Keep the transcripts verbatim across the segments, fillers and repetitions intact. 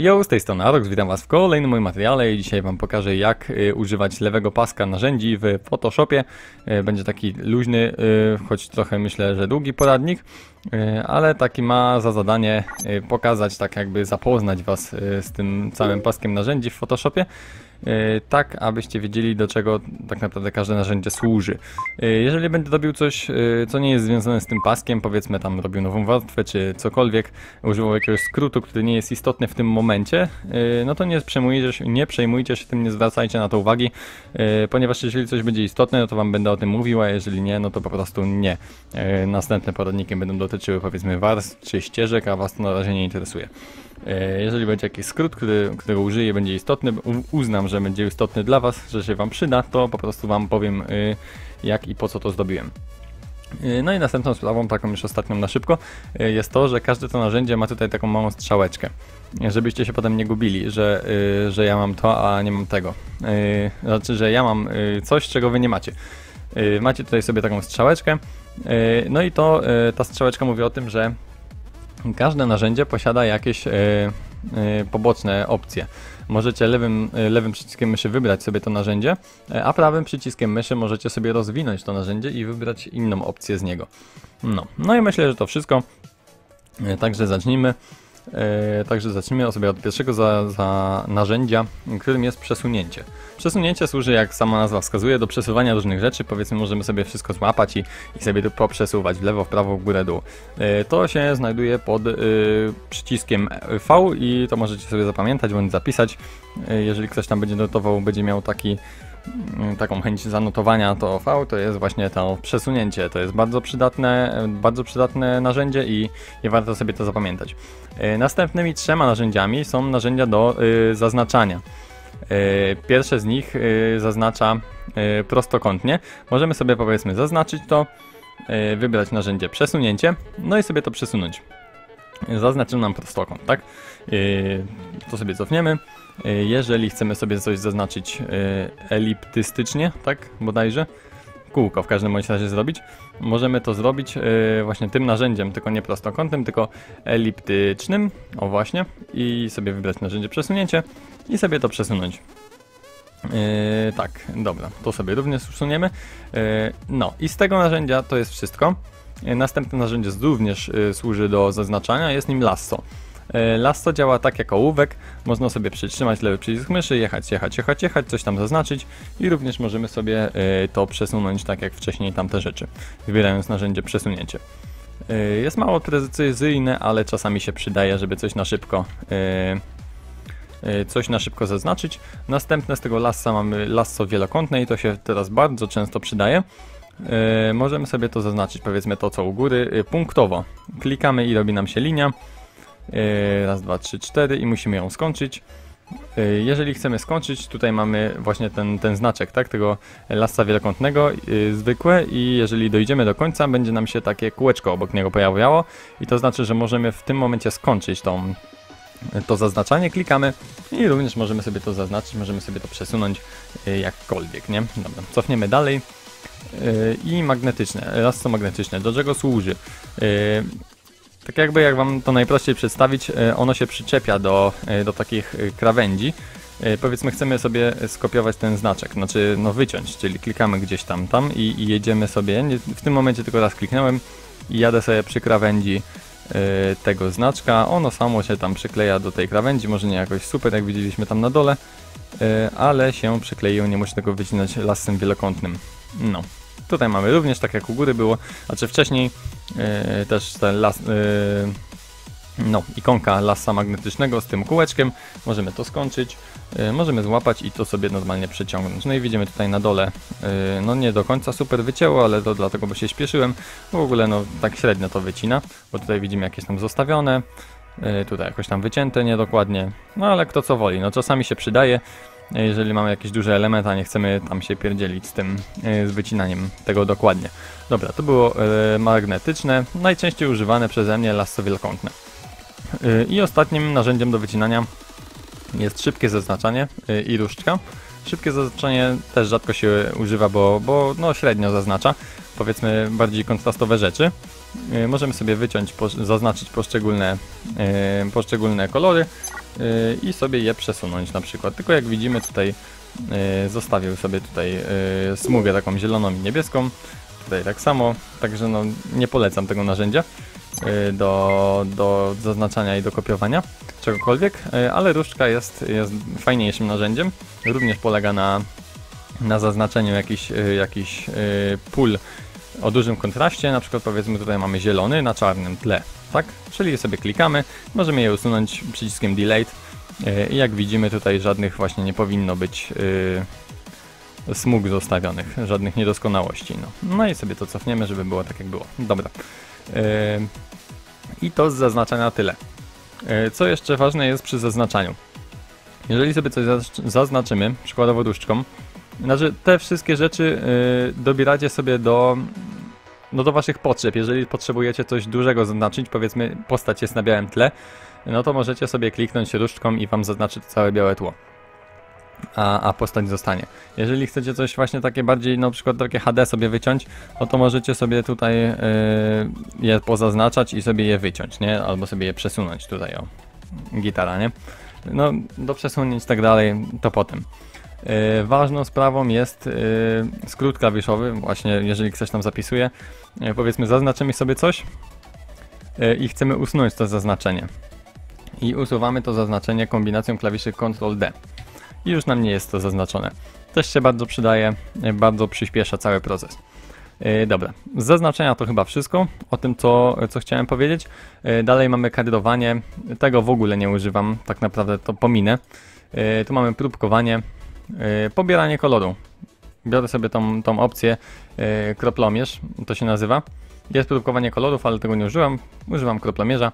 Yo, z tej strony Aroxd, witam Was w kolejnym moim materiale i dzisiaj Wam pokażę, jak y, używać lewego paska narzędzi w Photoshopie. Y, będzie taki luźny, y, choć trochę myślę, że długi poradnik, y, ale taki ma za zadanie y, pokazać, tak jakby zapoznać Was y, z tym całym paskiem narzędzi w Photoshopie, y, tak abyście wiedzieli, do czego tak naprawdę każde narzędzie służy. Y, jeżeli będę robił coś, y, co nie jest związane z tym paskiem, powiedzmy tam robił nową warstwę czy cokolwiek, używał jakiegoś skrótu, który nie jest istotny w tym momencie, no to nie przejmujcie się, nie przejmujcie się tym, nie zwracajcie na to uwagi, ponieważ jeżeli coś będzie istotne, no to Wam będę o tym mówił, a jeżeli nie, no to po prostu nie. Następne poradniki będą dotyczyły powiedzmy warstw czy ścieżek, a Was to na razie nie interesuje. Jeżeli będzie jakiś skrót, który, którego użyję, będzie istotny, uznam, że będzie istotny dla Was, że się Wam przyda, to po prostu Wam powiem, jak i po co to zrobiłem. No i następną sprawą, taką już ostatnią na szybko, jest to, że każde to narzędzie ma tutaj taką małą strzałeczkę, żebyście się potem nie gubili, że, że ja mam to, a nie mam tego. Znaczy, że ja mam coś, czego Wy nie macie. Macie tutaj sobie taką strzałeczkę, no i to ta strzałeczka mówi o tym, że każde narzędzie posiada jakieś poboczne opcje. Możecie lewym, lewym przyciskiem myszy wybrać sobie to narzędzie, a prawym przyciskiem myszy możecie sobie rozwinąć to narzędzie i wybrać inną opcję z niego. No, no i myślę, że to wszystko. Także zacznijmy. Także zacznijmy sobie od pierwszego za, za narzędzia, którym jest przesunięcie. Przesunięcie służy, jak sama nazwa wskazuje, do przesuwania różnych rzeczy. Powiedzmy, możemy sobie wszystko złapać i, i sobie to poprzesuwać w lewo, w prawo, w górę, dół. To się znajduje pod y, przyciskiem V i to możecie sobie zapamiętać bądź zapisać. Jeżeli ktoś tam będzie notował, będzie miał taki, taką chęć zanotowania, to V to jest właśnie to przesunięcie. To jest bardzo przydatne, bardzo przydatne narzędzie i, i warto sobie to zapamiętać. Następnymi trzema narzędziami są narzędzia do y, zaznaczania. Y, pierwsze z nich y, zaznacza y, prostokątnie. Możemy sobie powiedzmy zaznaczyć to, y, wybrać narzędzie przesunięcie, no i sobie to przesunąć. Zaznaczył nam prostokąt, tak? Yy, to sobie cofniemy. Yy, jeżeli chcemy sobie coś zaznaczyć yy, eliptystycznie, tak? Bodajże kółko w każdym bądź razie zrobić, możemy to zrobić yy, właśnie tym narzędziem, tylko nie prostokątnym, tylko eliptycznym, o właśnie, i sobie wybrać narzędzie przesunięcie i sobie to przesunąć. Yy, tak, dobra, to sobie również usuniemy. Yy, no i z tego narzędzia to jest wszystko. Następne narzędzie również y, służy do zaznaczania, jest nim lasso. Y, lasso działa tak jak ołówek, można sobie przytrzymać lewy przycisk myszy, jechać, jechać, jechać, jechać, coś tam zaznaczyć i również możemy sobie y, to przesunąć tak jak wcześniej tamte rzeczy, wybierając narzędzie przesunięcie. Y, jest mało precyzyjne, ale czasami się przydaje, żeby coś na szybko y, y, coś na szybko zaznaczyć. Następne z tego lassa mamy lasso wielokątne i to się teraz bardzo często przydaje. Yy, możemy sobie to zaznaczyć, powiedzmy to co u góry, yy, punktowo. Klikamy i robi nam się linia. Yy, raz, dwa, trzy, cztery i musimy ją skończyć. Yy, jeżeli chcemy skończyć, tutaj mamy właśnie ten, ten znaczek, tak, tego lasa wielokątnego, yy, zwykłe i jeżeli dojdziemy do końca, będzie nam się takie kółeczko obok niego pojawiało i to znaczy, że możemy w tym momencie skończyć tą, to zaznaczanie. Klikamy i również możemy sobie to zaznaczyć, możemy sobie to przesunąć yy, jakkolwiek, nie? Dobra, cofniemy dalej. I magnetyczne, lasso magnetyczne, do czego służy? Tak jakby, jak Wam to najprościej przedstawić, ono się przyczepia do, do takich krawędzi. Powiedzmy, chcemy sobie skopiować ten znaczek, znaczy no wyciąć, czyli klikamy gdzieś tam, tam i, i jedziemy sobie. W tym momencie tylko raz kliknąłem i jadę sobie przy krawędzi tego znaczka. Ono samo się tam przykleja do tej krawędzi, może nie jakoś super, jak widzieliśmy tam na dole, ale się przykleił, nie muszę tego wycinać lasem wielokątnym. No, tutaj mamy również, tak jak u góry było, znaczy wcześniej yy, też ten las, yy, no, ikonka lasa magnetycznego z tym kółeczkiem, możemy to skończyć, yy, możemy złapać i to sobie normalnie przeciągnąć. No i widzimy tutaj na dole, yy, no nie do końca super wycięło, ale to dlatego, bo się śpieszyłem, w ogóle no tak średnio to wycina, bo tutaj widzimy jakieś tam zostawione, yy, tutaj jakoś tam wycięte niedokładnie, no ale kto co woli, no czasami się przydaje. Jeżeli mamy jakiś duży element, a nie chcemy tam się pierdzielić z tym, z wycinaniem tego dokładnie. Dobra, to było e, magnetyczne, najczęściej używane przeze mnie lasso wielokątne. E, I ostatnim narzędziem do wycinania jest szybkie zaznaczanie i różdżka. Szybkie zaznaczanie też rzadko się używa, bo, bo no średnio zaznacza, powiedzmy bardziej kontrastowe rzeczy. Możemy sobie wyciąć, zaznaczyć poszczególne, poszczególne kolory i sobie je przesunąć na przykład. Tylko jak widzimy tutaj zostawił sobie tutaj smugę taką zieloną i niebieską. Tutaj tak samo, także no nie polecam tego narzędzia do, do zaznaczania i do kopiowania czegokolwiek, ale różdżka jest, jest fajniejszym narzędziem. Również polega na, na zaznaczeniu jakichś jakiś pól o dużym kontraście, na przykład powiedzmy tutaj mamy zielony na czarnym tle, tak? Czyli sobie klikamy, możemy je usunąć przyciskiem delete i jak widzimy tutaj żadnych właśnie nie powinno być smug zostawionych, żadnych niedoskonałości. No, no i sobie to cofniemy, żeby było tak jak było. Dobra. I to z zaznaczania tyle. Co jeszcze ważne jest przy zaznaczaniu? Jeżeli sobie coś zaznaczymy, przykładowo różdżką, znaczy te wszystkie rzeczy dobieracie sobie do, no do waszych potrzeb. Jeżeli potrzebujecie coś dużego zaznaczyć, powiedzmy postać jest na białym tle, no to możecie sobie kliknąć różdżką i wam zaznaczy całe białe tło. A, a postać zostanie. Jeżeli chcecie coś właśnie takie bardziej, na przykład takie H D sobie wyciąć, no to możecie sobie tutaj yy, je pozaznaczać i sobie je wyciąć, nie? Albo sobie je przesunąć tutaj, o, gitara, nie? No, do przesunięć i tak dalej, to potem. Yy, ważną sprawą jest yy, skrót klawiszowy, właśnie jeżeli ktoś tam zapisuje, yy, powiedzmy zaznaczymy sobie coś yy, i chcemy usunąć to zaznaczenie. I usuwamy to zaznaczenie kombinacją klawiszy kontrol D. I już nam nie jest to zaznaczone. Też się bardzo przydaje, bardzo przyspiesza cały proces. Yy, dobra, z zaznaczenia to chyba wszystko o tym, co, co chciałem powiedzieć. Yy, dalej mamy kadrowanie, tego w ogóle nie używam, tak naprawdę to pominę. Yy, tu mamy próbkowanie, yy, pobieranie koloru. Biorę sobie tą, tą opcję yy, kroplomierz, to się nazywa. Jest próbkowanie kolorów, ale tego nie użyłam, używam kroplomierza.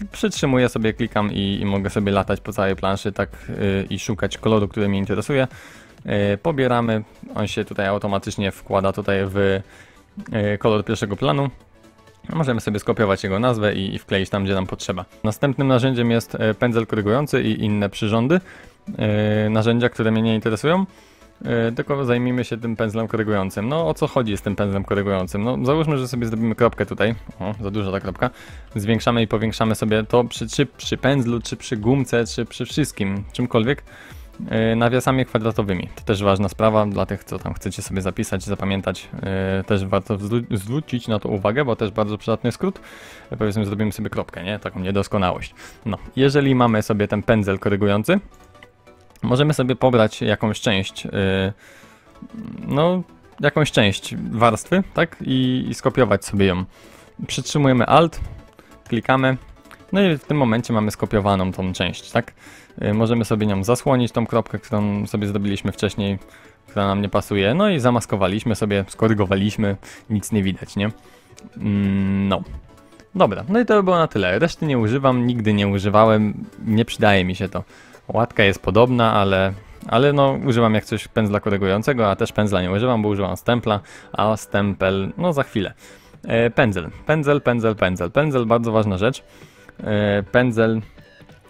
Yy, przytrzymuję sobie, klikam i, i mogę sobie latać po całej planszy tak yy, i szukać koloru, który mnie interesuje. Yy, pobieramy, on się tutaj automatycznie wkłada tutaj w yy, kolor pierwszego planu. Możemy sobie skopiować jego nazwę i, i wkleić tam, gdzie nam potrzeba. Następnym narzędziem jest pędzel korygujący i inne przyrządy, yy, narzędzia, które mnie nie interesują. Yy, tylko zajmijmy się tym pędzlem korygującym. No o co chodzi z tym pędzlem korygującym? No załóżmy, że sobie zrobimy kropkę tutaj. O, za duża ta kropka. Zwiększamy i powiększamy sobie to przy, czy przy pędzlu, czy przy gumce, czy przy wszystkim, czymkolwiek, yy, nawiasami kwadratowymi. To też ważna sprawa dla tych, co tam chcecie sobie zapisać, zapamiętać. Yy, też warto zwrócić na to uwagę, bo też bardzo przydatny skrót. Yy, powiedzmy, zrobimy sobie kropkę, nie? Taką niedoskonałość. No, jeżeli mamy sobie ten pędzel korygujący, możemy sobie pobrać jakąś część, yy, no jakąś część warstwy, tak? I, i skopiować sobie ją. Przytrzymujemy Alt, klikamy, no i w tym momencie mamy skopiowaną tą część, tak? Yy, możemy sobie nią zasłonić tą kropkę, którą sobie zrobiliśmy wcześniej, która nam nie pasuje, no i zamaskowaliśmy sobie, skorygowaliśmy, nic nie widać, nie? Mm, no. Dobra, no i to by było na tyle. Reszty nie używam, nigdy nie używałem, nie przydaje mi się to. Łatka jest podobna, ale, ale no używam jak coś pędzla korygującego, a też pędzla nie używam, bo używam stempla, a stempel, no za chwilę. E, pędzel, pędzel, pędzel, pędzel, pędzel, bardzo ważna rzecz. E, pędzel,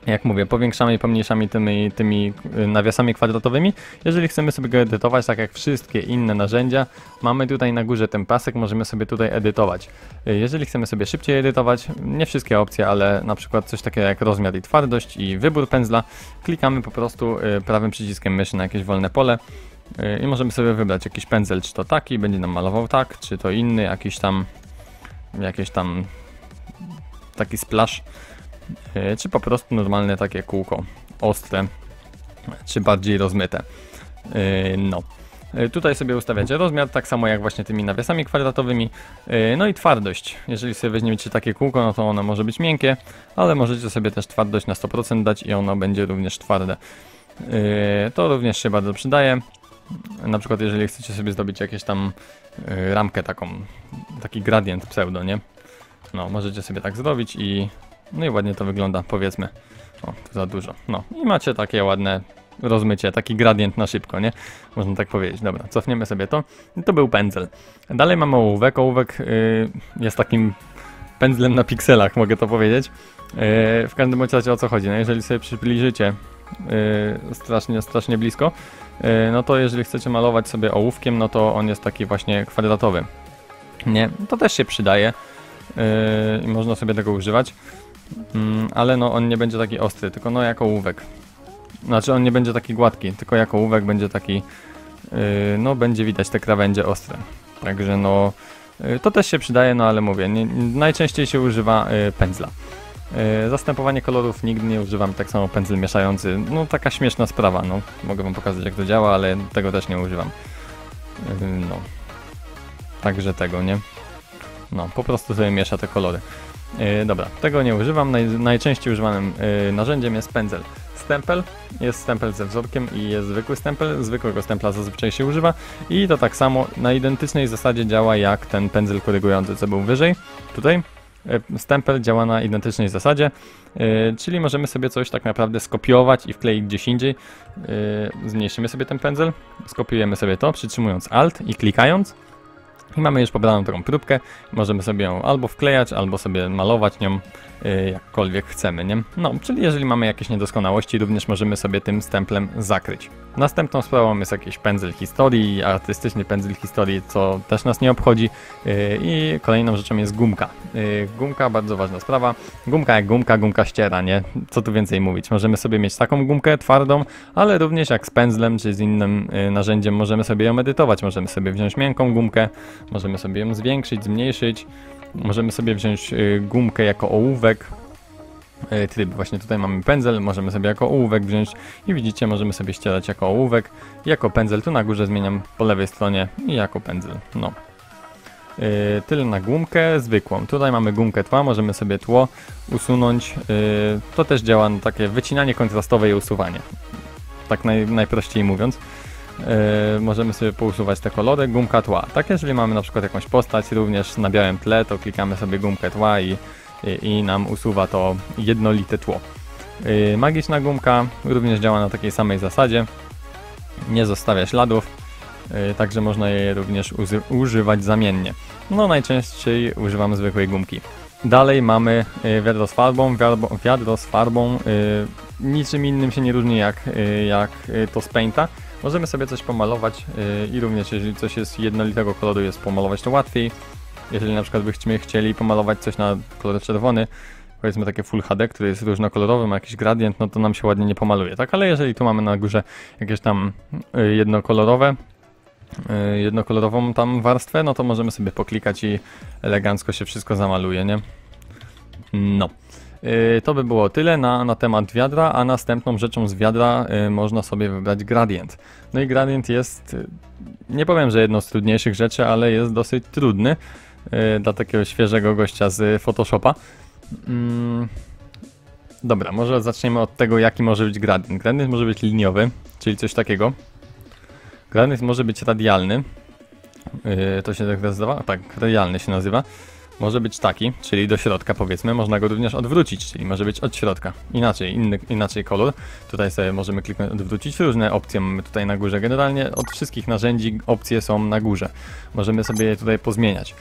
jak mówię, powiększamy i pomniejszamy tymi, tymi nawiasami kwadratowymi. Jeżeli chcemy sobie go edytować, tak jak wszystkie inne narzędzia, mamy tutaj na górze ten pasek, możemy sobie tutaj edytować. Jeżeli chcemy sobie szybciej edytować, nie wszystkie opcje, ale na przykład coś takiego jak rozmiar i twardość i wybór pędzla, klikamy po prostu prawym przyciskiem myszy na jakieś wolne pole i możemy sobie wybrać jakiś pędzel, czy to taki, będzie nam malował tak, czy to inny, jakiś tam, jakiś tam taki splash, czy po prostu normalne takie kółko, ostre, czy bardziej rozmyte. No, tutaj sobie ustawiacie rozmiar, tak samo jak właśnie tymi nawiasami kwadratowymi, no i twardość. Jeżeli sobie weźmiecie takie kółko, no to ono może być miękkie, ale możecie sobie też twardość na sto procent dać i ono będzie również twarde. To również się bardzo przydaje. Na przykład jeżeli chcecie sobie zrobić jakieś tam ramkę taką, taki gradient pseudo, nie? No, możecie sobie tak zrobić i no i ładnie to wygląda, powiedzmy. O, to za dużo. No i macie takie ładne rozmycie, taki gradient na szybko, nie? Można tak powiedzieć. Dobra, cofniemy sobie to. I to był pędzel. Dalej mamy ołówek. Ołówek yy, jest takim pędzlem na pikselach, mogę to powiedzieć. Yy, w każdym razie o co chodzi? No jeżeli sobie przybliżycie yy, strasznie, strasznie blisko, yy, no to jeżeli chcecie malować sobie ołówkiem, no to on jest taki właśnie kwadratowy. Nie, to też się przydaje i yy, można sobie tego używać, yy, ale no on nie będzie taki ostry, tylko no jako ołówek. Znaczy on nie będzie taki gładki, tylko jako ołówek będzie taki, yy, no będzie widać te krawędzie ostre. Także no yy, to też się przydaje, no ale mówię, nie, najczęściej się używa yy, pędzla. Yy, zastępowanie kolorów nigdy nie używam, tak samo pędzel mieszający, no taka śmieszna sprawa, no mogę wam pokazać jak to działa, ale tego też nie używam. Yy, no. Także tego, nie? No, po prostu sobie miesza te kolory. Yy, dobra, tego nie używam. Naj, najczęściej używanym yy, narzędziem jest pędzel. Stempel, jest stempel ze wzorkiem i jest zwykły stempel. Zwykłego stempla zazwyczaj się używa i to tak samo na identycznej zasadzie działa jak ten pędzel korygujący, co był wyżej. Tutaj yy, stempel działa na identycznej zasadzie, yy, czyli możemy sobie coś tak naprawdę skopiować i wkleić gdzieś indziej. Yy, zmniejszymy sobie ten pędzel, skopiujemy sobie to, przytrzymując Alt i klikając. I mamy już pobraną taką próbkę, możemy sobie ją albo wklejać, albo sobie malować nią yy, jakkolwiek chcemy, nie? No, czyli jeżeli mamy jakieś niedoskonałości, również możemy sobie tym stemplem zakryć. Następną sprawą jest jakiś pędzel historii, artystyczny pędzel historii, co też nas nie obchodzi. Yy, I kolejną rzeczą jest gumka. Yy, gumka, bardzo ważna sprawa. Gumka jak gumka, gumka ściera, nie? Co tu więcej mówić? Możemy sobie mieć taką gumkę twardą, ale również jak z pędzlem czy z innym yy, narzędziem możemy sobie ją edytować. Możemy sobie wziąć miękką gumkę, możemy sobie ją zwiększyć, zmniejszyć, możemy sobie wziąć y, gumkę jako ołówek, y, tryb, właśnie tutaj mamy pędzel, możemy sobie jako ołówek wziąć i widzicie, możemy sobie ścierać jako ołówek, jako pędzel, tu na górze zmieniam po lewej stronie i jako pędzel, no. Y, tyle na gumkę zwykłą, tutaj mamy gumkę tła, możemy sobie tło usunąć, y, to też działa na takie wycinanie kontrastowe i usuwanie, tak naj, najprościej mówiąc. Yy, możemy sobie pousuwać te kolory, gumka tła. Tak, jeżeli mamy na przykład jakąś postać również na białym tle, to klikamy sobie gumkę tła i, i, i nam usuwa to jednolite tło. Yy, magiczna gumka również działa na takiej samej zasadzie, nie zostawia śladów, yy, także można je również używać zamiennie. No najczęściej używam zwykłej gumki. Dalej mamy wiadro z farbą, wiadro, wiadro z farbą yy, niczym innym się nie różni jak, yy, jak to z Painta. Możemy sobie coś pomalować yy, i również jeżeli coś jest jednolitego koloru, jest pomalować to łatwiej. Jeżeli na przykład byśmy chcieli pomalować coś na kolor czerwony, powiedzmy takie Full H D, który jest różnokolorowy, ma jakiś gradient, no to nam się ładnie nie pomaluje, tak? Ale jeżeli tu mamy na górze jakieś tam yy, jednokolorowe, yy, jednokolorową tam warstwę, no to możemy sobie poklikać i elegancko się wszystko zamaluje, nie? No. To by było tyle na, na temat wiadra, a następną rzeczą z wiadra y, można sobie wybrać gradient. No i gradient jest, nie powiem, że jedną z trudniejszych rzeczy, ale jest dosyć trudny y, dla takiego świeżego gościa z Photoshopa. Mm. Dobra, może zaczniemy od tego, jaki może być gradient. Gradient może być liniowy, czyli coś takiego. Gradient może być radialny, y, to się tak nazywa? Tak, radialny się nazywa. Może być taki, czyli do środka powiedzmy, można go również odwrócić, czyli może być od środka. Inaczej, inny, inaczej kolor. Tutaj sobie możemy kliknąć odwrócić, różne opcje mamy tutaj na górze. Generalnie od wszystkich narzędzi opcje są na górze. Możemy sobie je tutaj pozmieniać.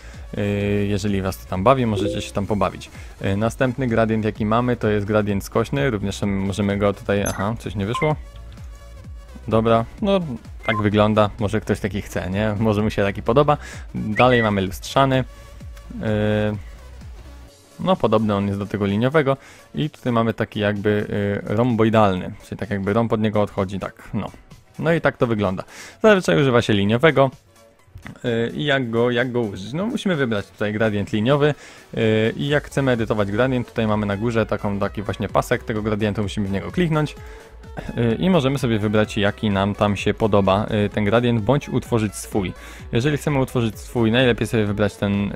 Jeżeli was to tam bawi, możecie się tam pobawić. Następny gradient jaki mamy, to jest gradient skośny. Również możemy go tutaj... Aha, coś nie wyszło. Dobra, no tak wygląda. Może ktoś taki chce, nie? Może mu się taki podoba. Dalej mamy lustrzany. No podobny on jest do tego liniowego i tutaj mamy taki jakby romboidalny, czyli tak jakby rąb od niego odchodzi, tak, no. No i tak to wygląda. Zazwyczaj używa się liniowego i jak go, jak go użyć? No musimy wybrać tutaj gradient liniowy i jak chcemy edytować gradient, tutaj mamy na górze taką, taki właśnie pasek tego gradientu, musimy w niego kliknąć i możemy sobie wybrać, jaki nam tam się podoba ten gradient, bądź utworzyć swój. Jeżeli chcemy utworzyć swój, najlepiej sobie wybrać ten,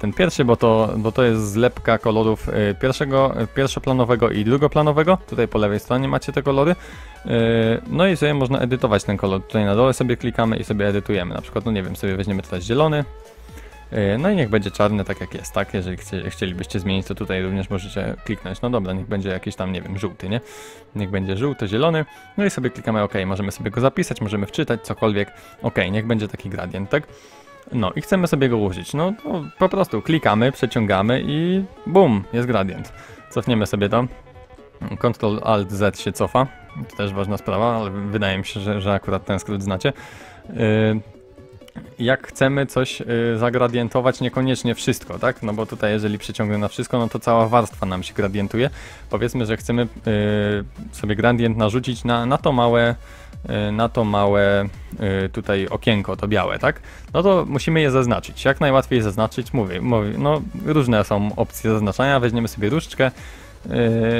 ten pierwszy, bo to, bo to jest zlepka kolorów pierwszego, pierwszoplanowego i drugoplanowego. Tutaj po lewej stronie macie te kolory. No i sobie można edytować ten kolor. Tutaj na dole sobie klikamy i sobie edytujemy. Na przykład, no nie wiem, sobie weźmiemy teraz zielony. No i niech będzie czarny, tak jak jest, tak? Jeżeli chcie, chcielibyście zmienić, to tutaj również możecie kliknąć. No dobra, niech będzie jakiś tam, nie wiem, żółty, nie? Niech będzie żółty, zielony. No i sobie klikamy OK. Możemy sobie go zapisać, możemy wczytać, cokolwiek. OK, niech będzie taki gradient, tak? No i chcemy sobie go użyć. No to po prostu klikamy, przeciągamy i bum, jest gradient. Cofniemy sobie to. Ctrl Alt Z się cofa, to też ważna sprawa, ale wydaje mi się, że, że akurat ten skrót znacie. Jak chcemy coś zagradientować, niekoniecznie wszystko, tak? No bo tutaj jeżeli przyciągnę na wszystko, no to cała warstwa nam się gradientuje. Powiedzmy, że chcemy sobie gradient narzucić na, na to małe, na to małe tutaj okienko, to białe, tak? No to musimy je zaznaczyć. Jak najłatwiej zaznaczyć, mówię, mówię no różne są opcje zaznaczania, weźmiemy sobie różdżkę,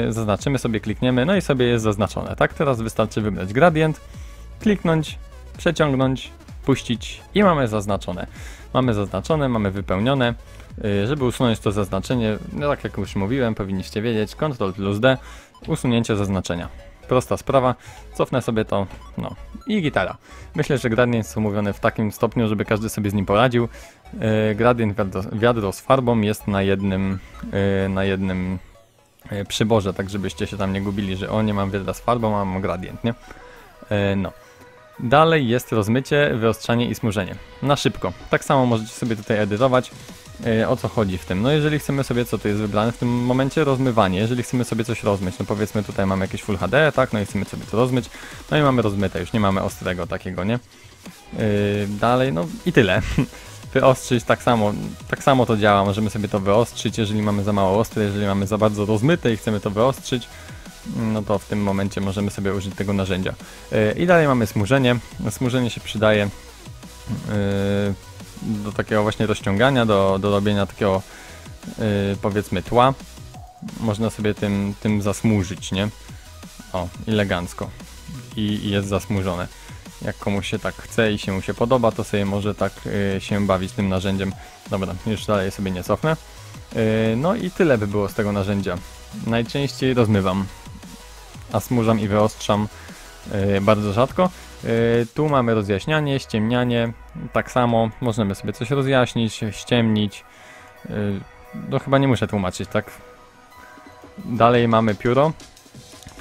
Yy, zaznaczymy sobie, klikniemy, no i sobie jest zaznaczone, tak? Teraz wystarczy wybrać gradient, kliknąć, przeciągnąć, puścić i mamy zaznaczone. Mamy zaznaczone, mamy wypełnione. Yy, żeby usunąć to zaznaczenie, no tak jak już mówiłem, powinniście wiedzieć, Ctrl plus D, usunięcie zaznaczenia. Prosta sprawa, cofnę sobie to, no i gitara. Myślę, że gradient jest omówiony w takim stopniu, żeby każdy sobie z nim poradził. Yy, gradient wiadro, wiadro z farbą jest na jednym, yy, na jednym przyborze, tak żebyście się tam nie gubili, że o, nie mam wiadra z farbą, mam gradient, nie? E, no. Dalej jest rozmycie, wyostrzanie i smużenie. Na szybko. Tak samo możecie sobie tutaj edytować, e, o co chodzi w tym. No jeżeli chcemy sobie, co tu jest wybrane w tym momencie? Rozmywanie. Jeżeli chcemy sobie coś rozmyć, no powiedzmy tutaj mamy jakieś Full H D, tak? No i chcemy sobie to rozmyć. No i mamy rozmyte, już nie mamy ostrego takiego, nie? E, dalej, no i tyle. Wyostrzyć, tak samo, tak samo to działa, możemy sobie to wyostrzyć, jeżeli mamy za mało ostre, jeżeli mamy za bardzo rozmyte i chcemy to wyostrzyć, no to w tym momencie możemy sobie użyć tego narzędzia. Yy, I dalej mamy smużenie, smużenie się przydaje yy, do takiego właśnie rozciągania, do, do robienia takiego yy, powiedzmy tła, można sobie tym, tym zasmużyć, nie? O, elegancko i, i jest zasmużone. Jak komuś się tak chce i się mu się podoba, to sobie może tak y, się bawić tym narzędziem. Dobra, już dalej sobie nie cofnę. Y, no i tyle by było z tego narzędzia. Najczęściej rozmywam, a smużam i wyostrzam y, bardzo rzadko. Y, tu mamy rozjaśnianie, ściemnianie. Tak samo możemy sobie coś rozjaśnić, ściemnić. Y, no chyba nie muszę tłumaczyć, tak? Dalej mamy pióro.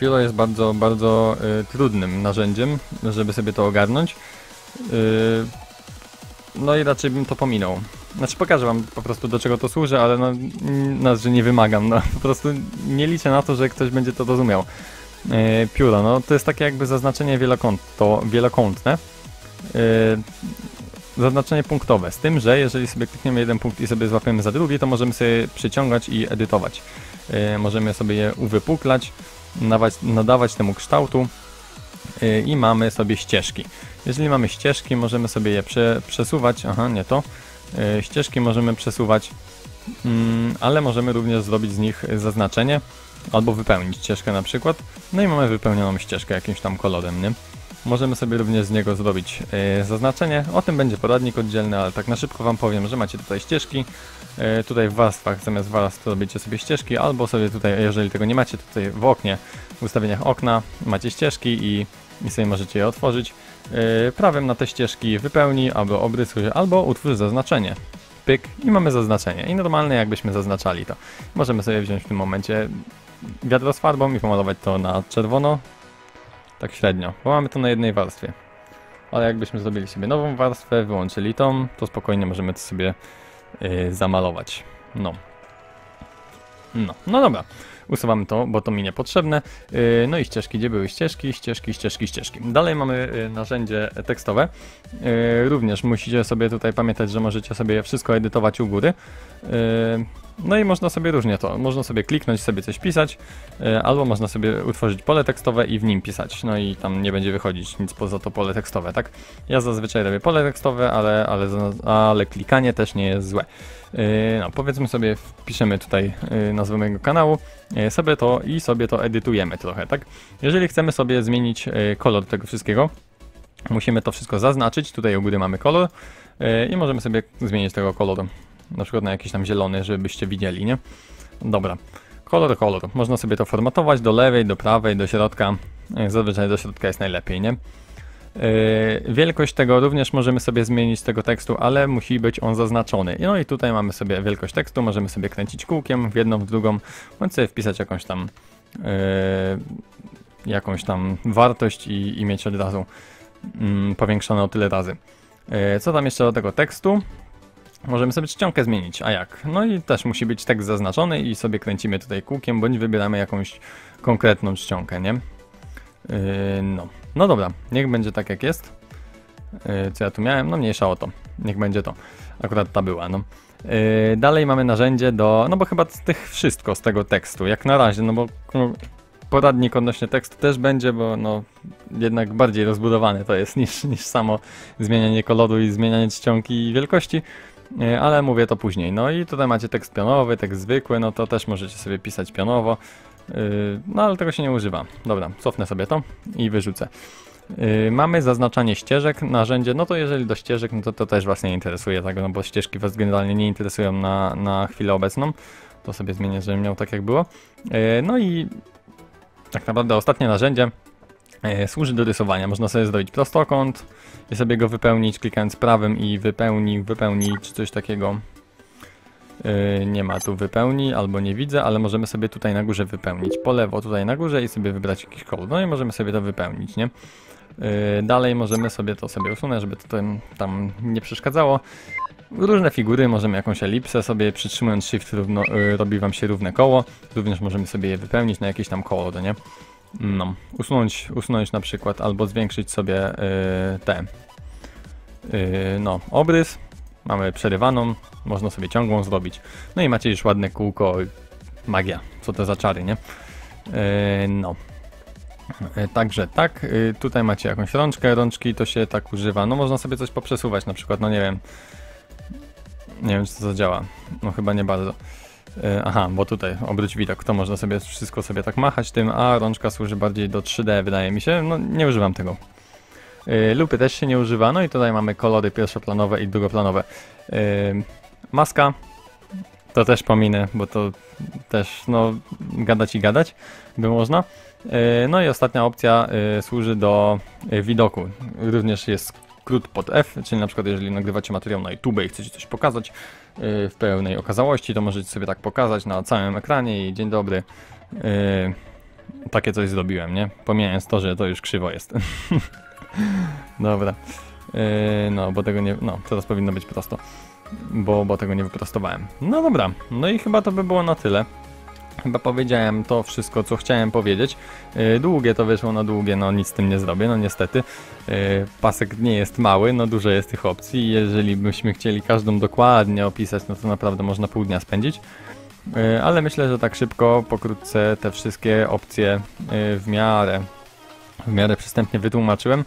Pióro jest bardzo, bardzo y, trudnym narzędziem, żeby sobie to ogarnąć. Yy, no i raczej bym to pominął. Znaczy pokażę wam po prostu, do czego to służy, ale no, no że nie wymagam, no po prostu nie liczę na to, że ktoś będzie to rozumiał. Yy, pióro, no to jest takie jakby zaznaczenie wielokąto, wielokątne. Yy, zaznaczenie punktowe, z tym, że jeżeli sobie klikniemy jeden punkt i sobie złapiemy za drugi, to możemy sobie przyciągać i edytować. Yy, możemy sobie je uwypuklać, Nadawać, nadawać temu kształtu yy, i mamy sobie ścieżki. Jeżeli mamy ścieżki, możemy sobie je prze, przesuwać, aha, nie to, yy, ścieżki możemy przesuwać, yy, ale możemy również zrobić z nich zaznaczenie albo wypełnić ścieżkę na przykład, no i mamy wypełnioną ścieżkę jakimś tam kolorem, nie? Możemy sobie również z niego zrobić yy, zaznaczenie, o tym będzie poradnik oddzielny, ale tak na szybko wam powiem, że macie tutaj ścieżki, yy, tutaj w warstwach zamiast warstw robicie sobie ścieżki, albo sobie tutaj, jeżeli tego nie macie, tutaj w oknie, w ustawieniach okna macie ścieżki i, i sobie możecie je otworzyć, yy, prawym na te ścieżki wypełnij, albo obrysuj, albo utwórz zaznaczenie, pyk i mamy zaznaczenie i normalnie jakbyśmy zaznaczali to. Możemy sobie wziąć w tym momencie wiadro z farbą i pomalować to na czerwono, tak średnio, bo mamy to na jednej warstwie. Ale jakbyśmy zrobili sobie nową warstwę, wyłączyli tą, to spokojnie możemy to sobie yy, zamalować. No. No, no dobra. Usuwamy to, bo to mi niepotrzebne. Yy, no i ścieżki, gdzie były ścieżki, ścieżki, ścieżki, ścieżki. Dalej mamy yy, narzędzie tekstowe. Yy, również musicie sobie tutaj pamiętać, że możecie sobie wszystko edytować u góry. Yy, No i można sobie różnie to, można sobie kliknąć, sobie coś pisać, yy, albo można sobie utworzyć pole tekstowe i w nim pisać, no i tam nie będzie wychodzić nic poza to pole tekstowe, tak? Ja zazwyczaj robię pole tekstowe, ale, ale, ale klikanie też nie jest złe. Yy, no, powiedzmy sobie, wpiszemy tutaj yy, nazwę mojego kanału, yy, sobie to i sobie to edytujemy trochę, tak? Jeżeli chcemy sobie zmienić yy, kolor tego wszystkiego, musimy to wszystko zaznaczyć, tutaj u góry mamy kolor yy, i możemy sobie zmienić tego koloru. Na przykład na jakiś tam zielony, żebyście widzieli, nie? Dobra, kolor, kolor. Można sobie to formatować do lewej, do prawej, do środka. Zazwyczaj do środka jest najlepiej, nie? Yy, wielkość tego również możemy sobie zmienić, tego tekstu, ale musi być on zaznaczony. No i tutaj mamy sobie wielkość tekstu, możemy sobie kręcić kółkiem w jedną, w drugą, bądź sobie wpisać jakąś tam, yy, jakąś tam wartość i, i mieć od razu yy, powiększone o tyle razy. Yy, co tam jeszcze do tego tekstu? Możemy sobie czcionkę zmienić, a jak? No i też musi być tekst zaznaczony i sobie kręcimy tutaj kółkiem, bądź wybieramy jakąś konkretną czcionkę, nie? Yy, no. No dobra, niech będzie tak jak jest. Yy, co ja tu miałem? No mniejsza o to. Niech będzie to. Akurat ta była, no. Yy, dalej mamy narzędzie do... No bo chyba z tych wszystko z tego tekstu, jak na razie, no bo... No, poradnik odnośnie tekstu też będzie, bo no jednak bardziej rozbudowany to jest niż, niż samo zmienianie koloru i zmienianie czcionki i wielkości, ale mówię to później. No i tutaj macie tekst pionowy, tekst zwykły, no to też możecie sobie pisać pionowo, no ale tego się nie używa. Dobra, cofnę sobie to i wyrzucę. Mamy zaznaczanie ścieżek, narzędzie, no to jeżeli do ścieżek, no to to też was nie interesuje, tak, no bo ścieżki was generalnie nie interesują na, na chwilę obecną. To sobie zmienię, żebym miał tak jak było. No i tak naprawdę ostatnie narzędzie e, służy do rysowania. Można sobie zrobić prostokąt i sobie go wypełnić, klikając prawym i wypełni, wypełni czy coś takiego. E, nie ma tu wypełni, albo nie widzę, ale możemy sobie tutaj na górze wypełnić. Po lewo tutaj na górze i sobie wybrać jakiś kołd. No i możemy sobie to wypełnić, nie? E, dalej możemy sobie to sobie usunąć, żeby to tam, tam nie przeszkadzało. Różne figury, możemy jakąś elipsę sobie, przytrzymując shift równo, y, robi wam się równe koło. Również możemy sobie je wypełnić na jakieś tam koło, to nie? No, usunąć, usunąć na przykład, albo zwiększyć sobie y, te y, no, obrys. Mamy przerywaną, można sobie ciągłą zrobić. No i macie już ładne kółko, magia, co to za czary, nie? Y, no. Także tak, y, tutaj macie jakąś rączkę, rączki to się tak używa. No można sobie coś poprzesuwać, na przykład, no nie wiem. Nie wiem, czy to zadziała. No chyba nie bardzo. E, aha, bo tutaj obróć widok. To można sobie wszystko sobie tak machać tym, a rączka służy bardziej do trzy D, wydaje mi się. No nie używam tego. E, lupy też się nie używa. No i tutaj mamy kolory pierwszoplanowe i drugoplanowe. E, maska. To też pominę, bo to też no gadać i gadać by można. E, no i ostatnia opcja e, służy do e, widoku. Również jest skrót pod F, czyli na przykład jeżeli nagrywacie materiał na YouTube i chcecie coś pokazać yy, w pełnej okazałości, to możecie sobie tak pokazać na całym ekranie i dzień dobry, yy, takie coś zrobiłem, nie? Pomijając to, że to już krzywo jest. Dobra, yy, no bo tego nie, no teraz powinno być prosto, bo, bo tego nie wyprostowałem. No dobra, no i chyba to by było na tyle. Chyba powiedziałem to wszystko, co chciałem powiedzieć. Yy, długie to wyszło, no długie, no nic z tym nie zrobię, no niestety. Yy, pasek nie jest mały, no dużo jest tych opcji. Jeżeli byśmy chcieli każdą dokładnie opisać, no to naprawdę można pół dnia spędzić. Yy, ale myślę, że tak szybko, pokrótce te wszystkie opcje yy, w miarę, w miarę przystępnie wytłumaczyłem.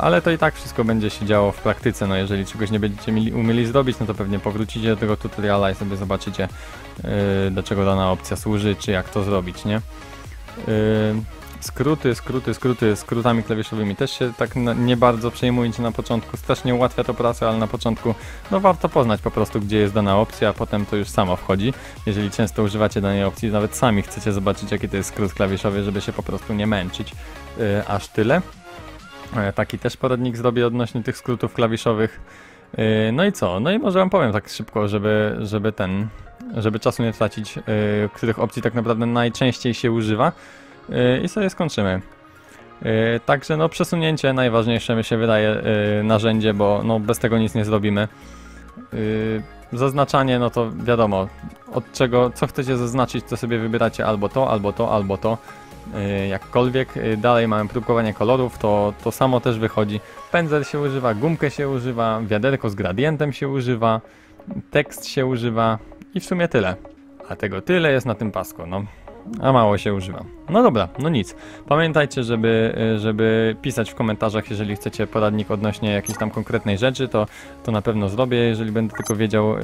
Ale to i tak wszystko będzie się działo w praktyce, no jeżeli czegoś nie będziecie mieli, umieli zrobić, no to pewnie powrócicie do tego tutoriala i sobie zobaczycie, yy, do czego dana opcja służy, czy jak to zrobić, nie? Yy, skróty, skróty, skróty, skrótami klawiszowymi też się tak na, nie bardzo przejmujcie na początku, strasznie ułatwia to pracę, ale na początku no warto poznać po prostu, gdzie jest dana opcja, a potem to już samo wchodzi. Jeżeli często używacie danej opcji, nawet sami chcecie zobaczyć, jaki to jest skrót klawiszowy, żeby się po prostu nie męczyć, yy, aż tyle. Taki też poradnik zrobię odnośnie tych skrótów klawiszowych. No i co? No i może wam powiem tak szybko, żeby, żeby ten, żeby czasu nie tracić, których opcji tak naprawdę najczęściej się używa. I sobie skończymy. Także no przesunięcie najważniejsze mi się wydaje narzędzie, bo no bez tego nic nie zrobimy. Zaznaczanie, no to wiadomo, od czego, co chcecie zaznaczyć, to sobie wybieracie albo to, albo to, albo to. Jakkolwiek. Dalej mamy próbkowanie kolorów, to, to samo też wychodzi. Pędzel się używa, gumkę się używa, wiaderko z gradientem się używa, tekst się używa i w sumie tyle. A tego tyle jest na tym pasku, no. A mało się używa. No dobra, no nic. Pamiętajcie, żeby, żeby pisać w komentarzach, jeżeli chcecie poradnik odnośnie jakiejś tam konkretnej rzeczy, to, to na pewno zrobię, jeżeli będę tylko wiedział, yy,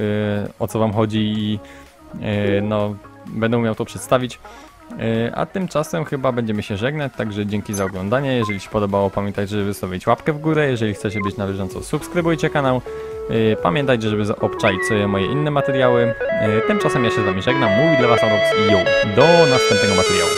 o co wam chodzi i yy, no, będę umiał to przedstawić. A tymczasem chyba będziemy się żegnać, także dzięki za oglądanie. Jeżeli się podobało, pamiętajcie, żeby zostawić łapkę w górę. Jeżeli chcecie być na bieżąco, subskrybujcie kanał. Pamiętajcie, żeby obczaić sobie moje inne materiały. Tymczasem ja się z wami żegnam, mówi dla was Aroxd trzy i yo. Do następnego materiału.